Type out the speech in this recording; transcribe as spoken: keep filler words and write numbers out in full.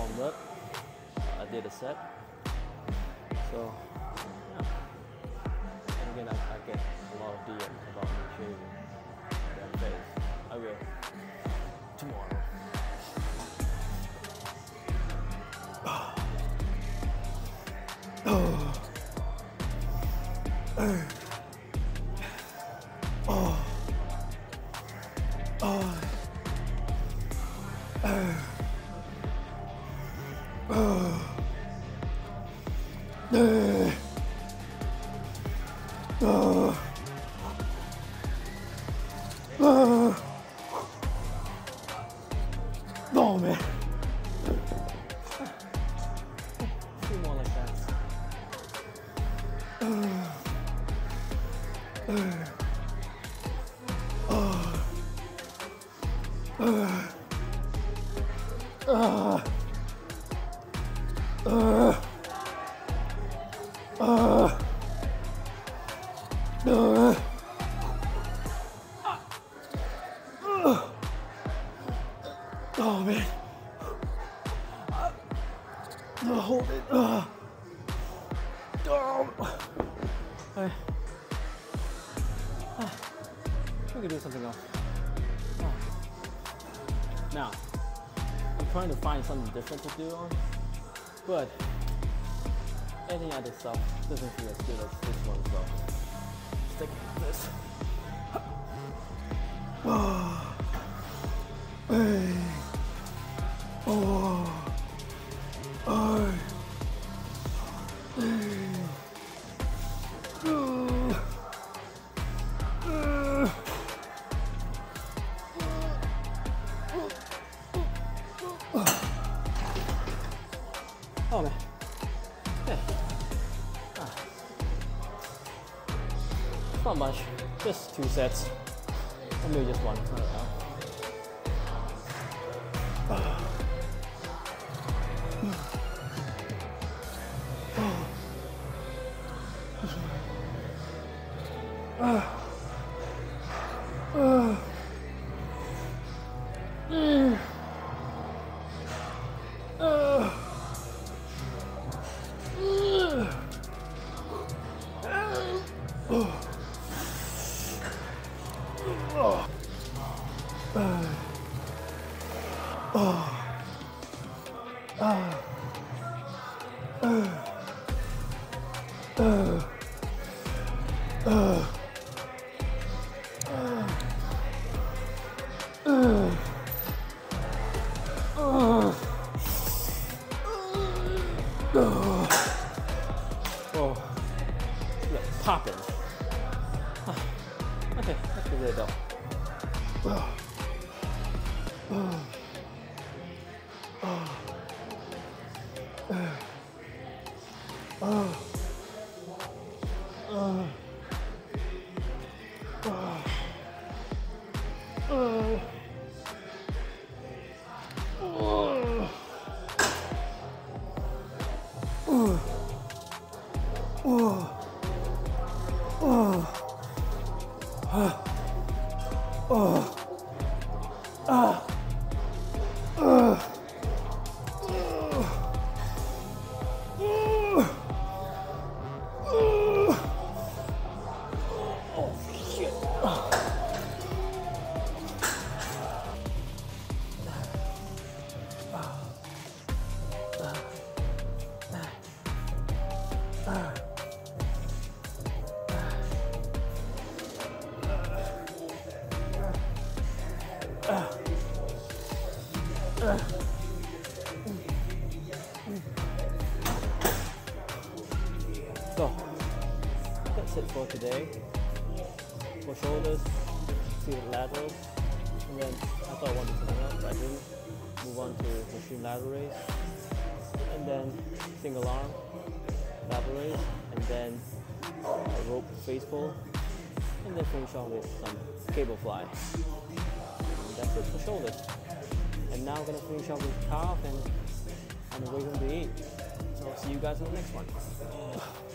warmed up. I did a set. So, yeah. And again, I, I get a lot of D Ms about me shaving that face. I will. Tomorrow. Oh. Oh. Oh. Oh. Oh. Oh. Oh. Oh. Oh. Oh, man. Two more like that. Oh. Oh. Oh. Oh. Uh, uh, uh, uh, uh, oh man, uh, no, hold it, uh, oh. I, uh, we can do something else. Oh. Now, trying to find something different to do on, but any other stuff doesn't feel as good as this one, so stick with this. Oh. Hey. Oh. Oh. Hey. Oh. Uh. Oh man. Yeah. Ah. Not much. Just two sets. Or maybe just one. I don't know. Ah. Oh. Ah. Ah. Mm. Ah. Oh. Oh. Uh. Oh. Uh. Uh. Uh. Uh. Uh. Uh. Uh. Oh. Yeah, popping. Okay, let's give it a go. Oh. Oh. Oh. Oh. Oh. Oh. Oh. Oh. Oh. Oh. Oh. Oh. Uh, oh, ah, uh, uh, uh, uh, oh, shit. Uh. Uh, uh, so that's it for today. For shoulders, see the laterals, and then I thought I wanted something else, but I didn't. Move on to machine lateral raise, and then single arm lateral raise, and then a rope face pull, and then finish off with some cable fly. That's it for shoulders. And now I'm going to finish up with calf and I'm waiting to eat. So I'll see you guys in the next one.